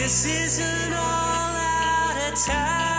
This is an all-out attack.